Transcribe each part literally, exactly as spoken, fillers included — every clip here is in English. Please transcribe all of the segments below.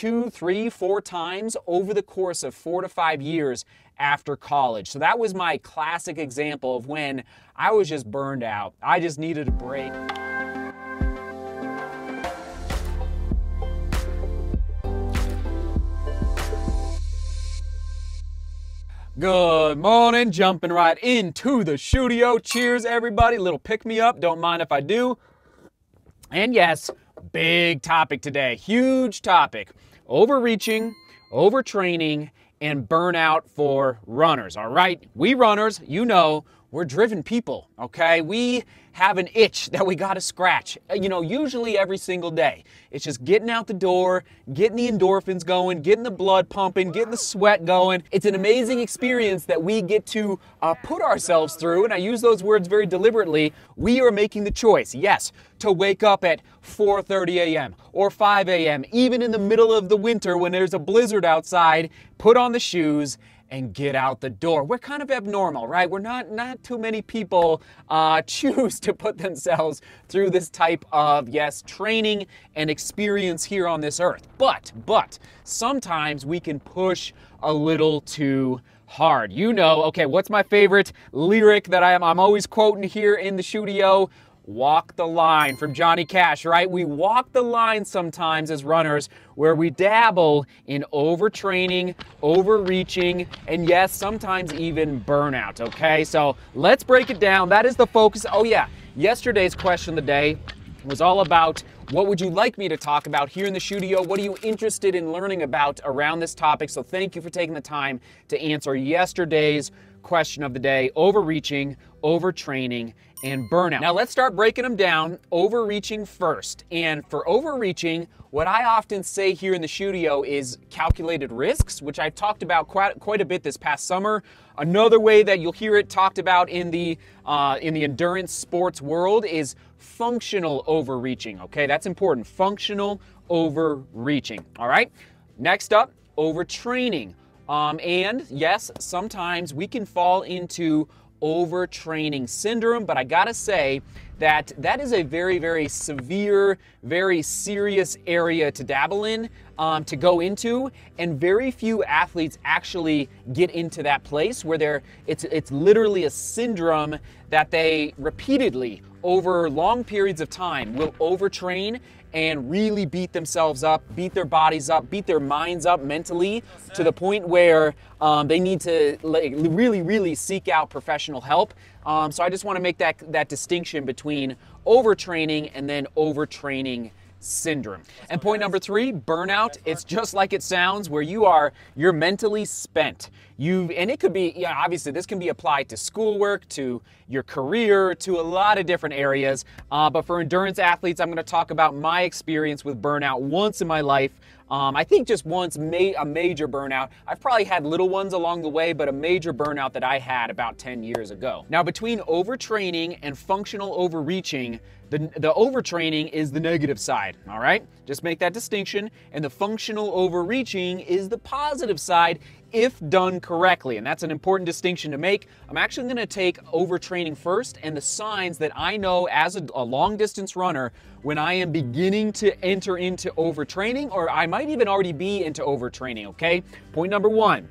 two, three, four times over the course of four to five years after college. So that was my classic example of when I was just burned out. I just needed a break. Good morning, jumping right into the studio. Cheers, everybody. Little pick-me-up, don't mind if I do. And yes, big topic today, huge topic. Overreaching, overtraining, and burnout for runners, all right? We runners, you know, we're driven people, okay? We have an itch that we gotta scratch, you know, usually every single day. It's just getting out the door, getting the endorphins going, getting the blood pumping, getting the sweat going. It's an amazing experience that we get to uh, put ourselves through, and I use those words very deliberately. We are making the choice, yes, to wake up at four thirty a m or five a m, even in the middle of the winter when there's a blizzard outside, put on the shoes, and get out the door. We're kind of abnormal, right? We're not, not too many people uh, choose to put themselves through this type of, yes, training and experience here on this earth. But, but, sometimes we can push a little too hard. You know, okay, what's my favorite lyric that I'm, I'm always quoting here in the studio? Walk the line from Johnny Cash, right? We walk the line sometimes as runners where we dabble in overtraining, overreaching, and yes, sometimes even burnout, okay? So let's break it down. That is the focus. Oh yeah, yesterday's question of the day was all about what would you like me to talk about here in the studio? What are you interested in learning about around this topic? So thank you for taking the time to answer yesterday's question of the day, overreaching, overtraining, and burnout. Now let's start breaking them down, overreaching first. And for overreaching, what I often say here in the studio is calculated risks, which I've talked about quite, quite a bit this past summer. Another way that you'll hear it talked about in the, uh, in the endurance sports world is functional overreaching, okay? That's important, functional overreaching, all right? Next up, overtraining. Um, and yes, sometimes we can fall into overtraining syndrome, but I gotta say that that is a very, very severe, very serious area to dabble in, um, to go into, and very few athletes actually get into that place where they're, it's, it's literally a syndrome that they repeatedly, over long periods of time, will overtrain and really beat themselves up, beat their bodies up, beat their minds up mentally to the point where um, they need to like, really, really seek out professional help. Um, so I just want to make that, that distinction between overtraining and then overtraining syndrome. And point number three, burnout. It's just like it sounds, where you are, you're mentally spent. You've, and it could be, yeah, obviously this can be applied to schoolwork, to your career, to a lot of different areas. Uh, but for endurance athletes, I'm going to talk about my experience with burnout once in my life. Um, I think just once, may, a major burnout. I've probably had little ones along the way, but a major burnout that I had about ten years ago. Now, between overtraining and functional overreaching, the, the overtraining is the negative side, all right? Just make that distinction. And the functional overreaching is the positive side if done correctly. And that's an important distinction to make. I'm actually gonna take overtraining first and the signs that I know as a, a long distance runner when I am beginning to enter into overtraining, or I might even already be into overtraining, okay? Point number one,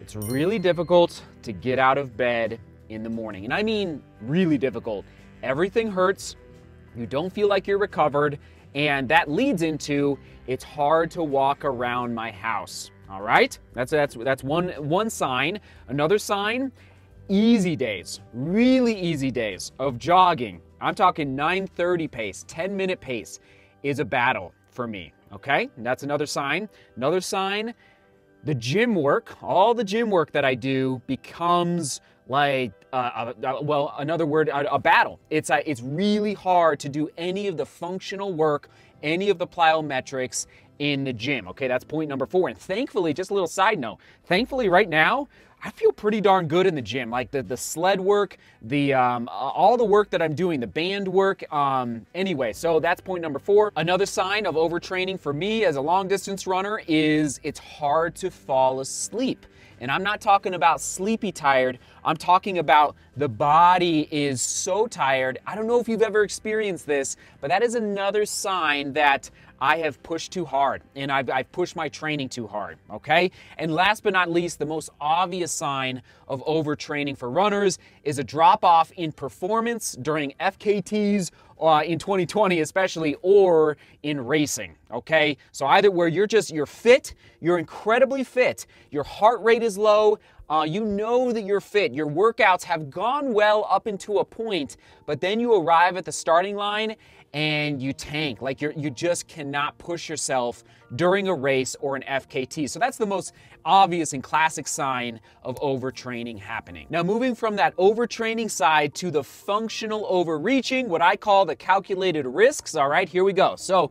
it's really difficult to get out of bed in the morning. And I mean really difficult. Everything hurts, you don't feel like you're recovered, and that leads into it's hard to walk around my house. All right, that's, that's, that's one, one sign. Another sign, easy days, really easy days of jogging. I'm talking nine thirty pace, ten minute pace is a battle for me, okay? And that's another sign. Another sign, the gym work, all the gym work that I do becomes like, uh, uh, well, another word, a, a battle. It's, uh, it's really hard to do any of the functional work, any of the plyometrics, in the gym. Okay, that's point number four. And thankfully, just a little side note, thankfully right now, I feel pretty darn good in the gym. Like the, the sled work, the um, all the work that I'm doing, the band work. Um, anyway, so that's point number four. Another sign of overtraining for me as a long distance runner is it's hard to fall asleep. And I'm not talking about sleepy tired, I'm talking about the body is so tired. I don't know if you've ever experienced this, but that is another sign that I have pushed too hard, and I've, I've pushed my training too hard, okay? And last but not least, the most obvious sign of overtraining for runners is a drop-off in performance during F K Ts uh, in twenty twenty especially, or in racing, okay? So either where you're just, you're fit, you're incredibly fit, your heart rate is low, Uh, you know that you're fit, your workouts have gone well up into a point, but then you arrive at the starting line and you tank. Like you're, you just cannot push yourself during a race or an F K T. So that's the most obvious and classic sign of overtraining happening. Now moving from that overtraining side to the functional overreaching, what I call the calculated risks. All right, here we go. So.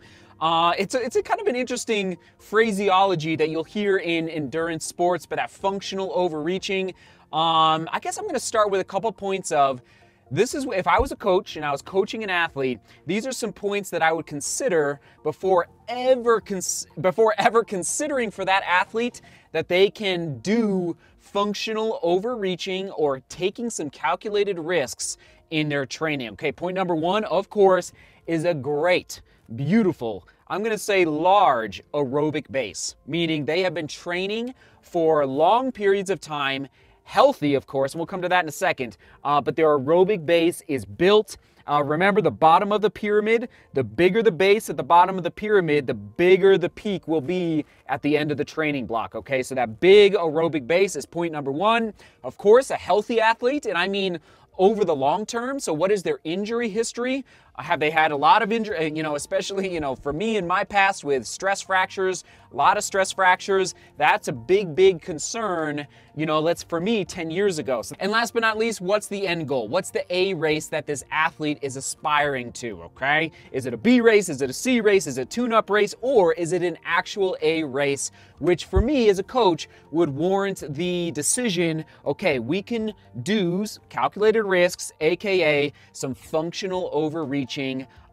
Uh, it's a, it's a kind of an interesting phraseology that you'll hear in endurance sports, but that functional overreaching. Um, I guess I'm going to start with a couple points of this is if I was a coach and I was coaching an athlete. These are some points that I would consider before ever cons before ever considering for that athlete that they can do functional overreaching or taking some calculated risks in their training. Okay, point number one, of course, is a great. Beautiful, I'm gonna say large aerobic base, meaning they have been training for long periods of time, healthy of course, and we'll come to that in a second, uh, but their aerobic base is built. Uh, remember the bottom of the pyramid, the bigger the base at the bottom of the pyramid, the bigger the peak will be at the end of the training block, okay? So that big aerobic base is point number one. Of course, a healthy athlete, and I mean over the long term. So what is their injury history? Have they had a lot of injury, you know, especially, you know, for me in my past with stress fractures, a lot of stress fractures, that's a big, big concern, you know, that's for me ten years ago. And last but not least, what's the end goal? What's the A race that this athlete is aspiring to, okay? Is it a B race? Is it a C race? Is it a tune-up race? Or is it an actual A race, which for me as a coach would warrant the decision, okay, we can do calculated risks, A K A some functional overreach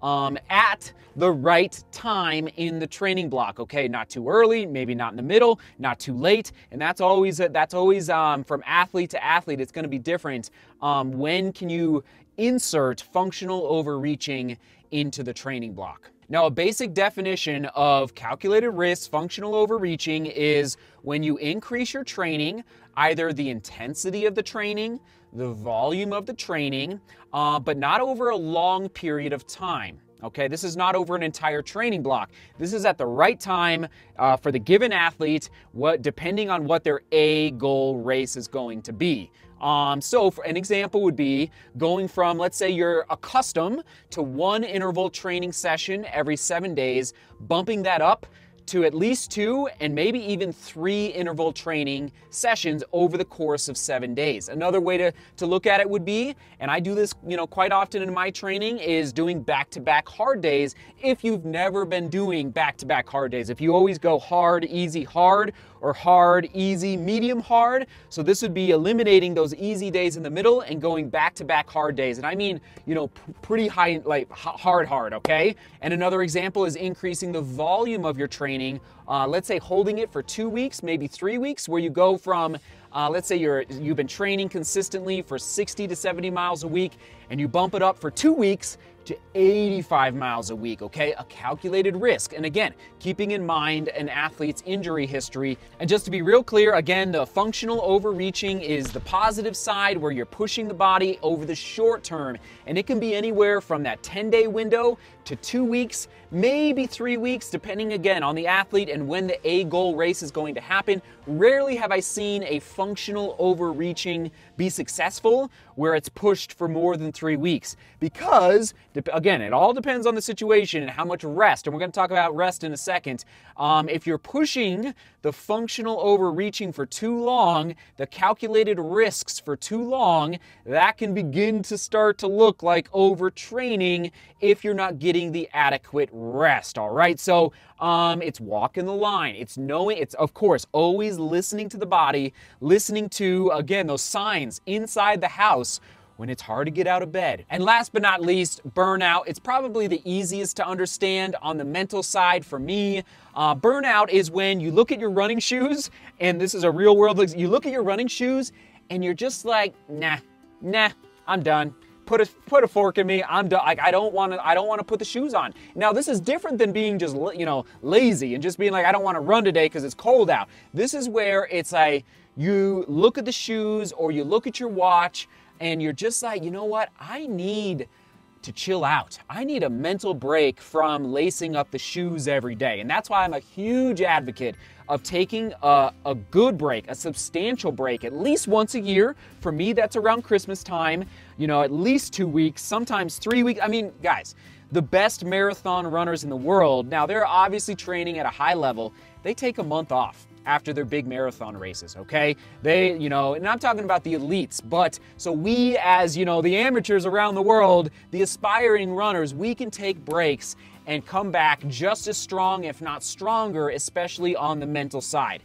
Um, at the right time in the training block. Okay, not too early, maybe not in the middle, not too late, and that's always a, that's always um, from athlete to athlete. It's going to be different. Um, when can you insert functional overreaching into the training block? Now, a basic definition of calculated risk, functional overreaching is when you increase your training, either the intensity of the training, the volume of the training, uh, but not over a long period of time. Okay, this is not over an entire training block. This is at the right time uh, for the given athlete, what depending on what their A goal race is going to be. Um, so for an example would be going from, let's say you're accustomed to one interval training session every seven days, bumping that up to at least two and maybe even three interval training sessions over the course of seven days. Another way to, to look at it would be, and I do this, you know, quite often in my training, is doing back-to-back hard days if you've never been doing back-to-back hard days. If you always go hard, easy, hard, or hard, easy, medium hard. So this would be eliminating those easy days in the middle and going back-to-back hard days. And I mean, you know, pretty high, like hard, hard, okay? And another example is increasing the volume of your training. Uh, let's say holding it for two weeks, maybe three weeks, where you go from, uh, let's say you're, you've been training consistently for sixty to seventy miles a week, and you bump it up for two weeks to eighty-five miles a week, okay? A calculated risk. And again, keeping in mind an athlete's injury history. And just to be real clear, again, the functional overreaching is the positive side where you're pushing the body over the short term. And it can be anywhere from that ten day window to two weeks, maybe three weeks, depending again on the athlete and when the A goal race is going to happen. Rarely have I seen a functional overreaching be successful where it's pushed for more than three weeks because, again, it all depends on the situation and how much rest, and we're going to talk about rest in a second. Um, if you're pushing the functional overreaching for too long, the calculated risks for too long, that can begin to start to look like overtraining if you're not getting the adequate rest, all right? So um, it's walking the line. It's knowing, it's of course, always listening to the body, listening to, again, those signs inside the house when it's hard to get out of bed. And last but not least, burnout. It's probably the easiest to understand on the mental side for me. Uh, burnout is when you look at your running shoes, and this is a real world, you look at your running shoes and you're just like, nah, nah, I'm done. put a put a fork in me. I'm done. Like I don't want to. I don't want to put the shoes on. Now this is different than being just you know lazy and just being like I don't want to run today because it's cold out. This is where it's like you look at the shoes or you look at your watch and you're just like, you know what? I need to chill out. I need a mental break from lacing up the shoes every day. And that's why I'm a huge advocate of taking a, a good break, a substantial break, at least once a year. For me, that's around Christmas time, you know, at least two weeks, sometimes three weeks. I mean, guys, the best marathon runners in the world, now they're obviously training at a high level, they take a month off after their big marathon races, okay? They, you know, and I'm talking about the elites, but so we as, you know, the amateurs around the world, the aspiring runners, we can take breaks and come back just as strong, if not stronger, especially on the mental side.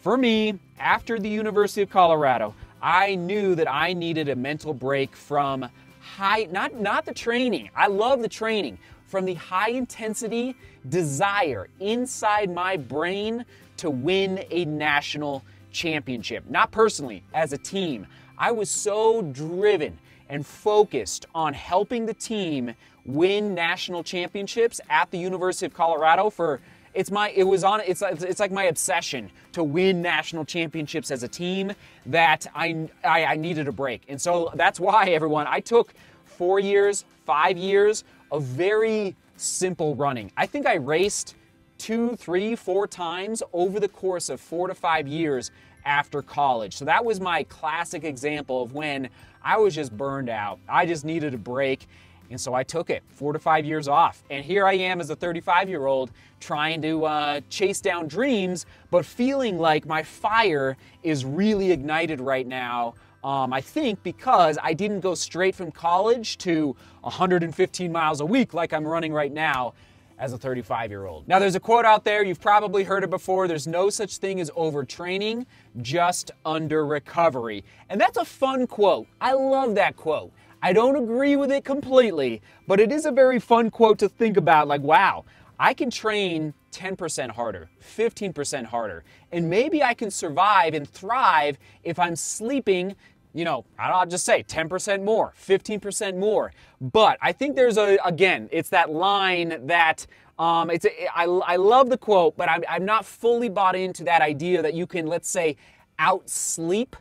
For me, after the University of Colorado, I knew that I needed a mental break from high, not, not the training, I love the training, from the high intensity desire inside my brain to win a national championship. Not personally, as a team. I was so driven and focused on helping the team win national championships at the University of Colorado for It's my, it was on, it's, it's like my obsession to win national championships as a team that I, I, I needed a break. And so that's why, everyone, I took four years, five years of very simple running. I think I raced two, three, four times over the course of four to five years after college. So that was my classic example of when I was just burned out. I just needed a break. And so I took it, four to five years off. And here I am as a thirty-five-year-old trying to uh, chase down dreams, but feeling like my fire is really ignited right now, um, I think because I didn't go straight from college to one hundred fifteen miles a week like I'm running right now as a thirty-five-year-old. Now there's a quote out there, you've probably heard it before, there's no such thing as overtraining, just under recovery. And that's a fun quote. I love that quote. I don't agree with it completely, but it is a very fun quote to think about, like, wow, I can train ten percent harder, fifteen percent harder, and maybe I can survive and thrive if I'm sleeping, you know, I'll just say ten percent more, fifteen percent more. But I think there's a, again, it's that line that, um, it's a, I, I love the quote, but I'm, I'm not fully bought into that idea that you can, let's say, out-sleep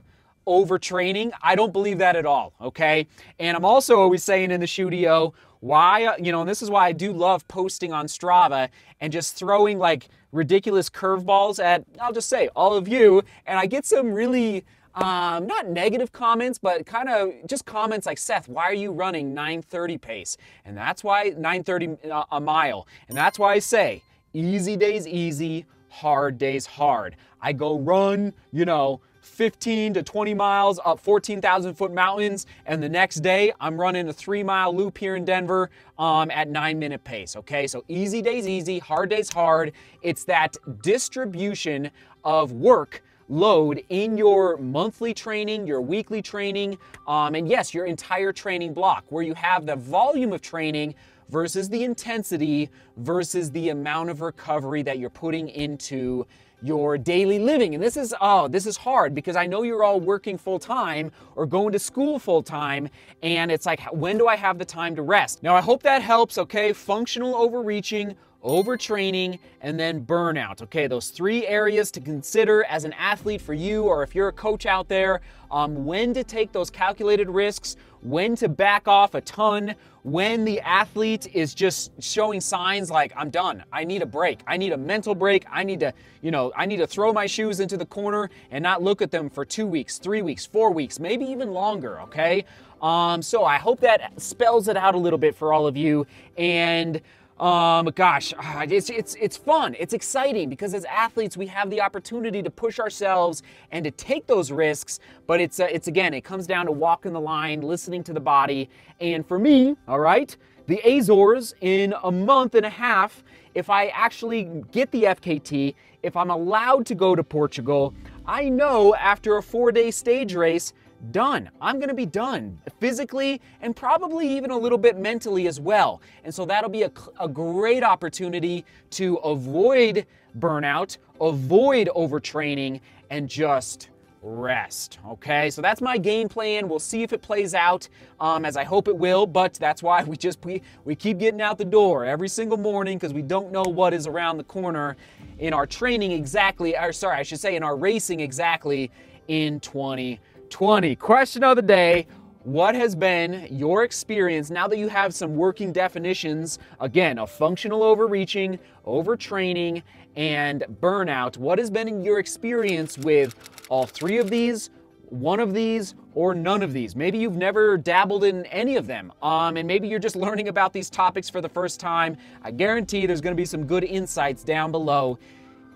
overtraining. I don't believe that at all, okay? And I'm also always saying in the studio, why, you know, and this is why I do love posting on Strava and just throwing like ridiculous curveballs at, I'll just say, all of you. And I get some really, um, not negative comments, but kind of just comments like, Seth, why are you running nine thirty pace? And that's why nine thirty a mile. And that's why I say, easy days easy, hard days hard. I go run, you know, fifteen to twenty miles up fourteen thousand foot mountains, and the next day I'm running a three mile loop here in Denver um, at nine minute pace, okay? So easy days easy, hard days hard. It's that distribution of work load in your monthly training, your weekly training, um, and yes, your entire training block, where you have the volume of training versus the intensity versus the amount of recovery that you're putting into your daily living. And this is, oh, this is hard because I know you're all working full time or going to school full time, and it's like, when do I have the time to rest? Now, I hope that helps, okay? Functional overreaching, overtraining, and then burnout, okay? Those three areas to consider as an athlete for you, or if you're a coach out there, um, when to take those calculated risks, when to back off a ton, when the athlete is just showing signs like, I'm done, I need a break, I need a mental break, I need to, you know, I need to throw my shoes into the corner and not look at them for two weeks, three weeks, four weeks, maybe even longer, okay? Um, so I hope that spells it out a little bit for all of you, and Um, gosh, it's, it's, it's fun. It's exciting because as athletes, we have the opportunity to push ourselves and to take those risks. But it's, uh, it's again, it comes down to walking the line, listening to the body. And for me, all right, the Azores in a month and a half, if I actually get the F K T, if I'm allowed to go to Portugal, I know after a four day stage race, done. I'm going to be done physically and probably even a little bit mentally as well. And so that'll be a, a great opportunity to avoid burnout, avoid overtraining, and just rest. Okay, so that's my game plan. We'll see if it plays out um, as I hope it will, but that's why we just we, we keep getting out the door every single morning, because we don't know what is around the corner in our training exactly, or sorry, I should say in our racing exactly in twenty twenty. Question of the day. What has been your experience now that you have some working definitions, again, of functional overreaching, overtraining, and burnout? What has been your experience with all three of these, one of these, or none of these? Maybe you've never dabbled in any of them, um, and maybe you're just learning about these topics for the first time. I guarantee there's going to be some good insights down below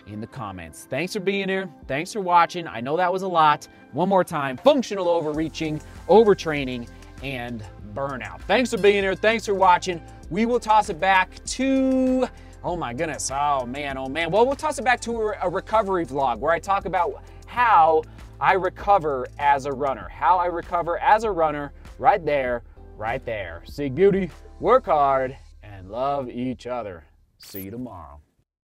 in the comments. Thanks for being here. Thanks for watching. I know that was a lot. One more time, functional overreaching, overtraining, and burnout. Thanks for being here. Thanks for watching. We will toss it back to, oh my goodness, oh man, oh man. Well, we'll toss it back to a recovery vlog where I talk about how I recover as a runner. How I recover as a runner, right there, right there. See, Goody, work hard and love each other. See you tomorrow.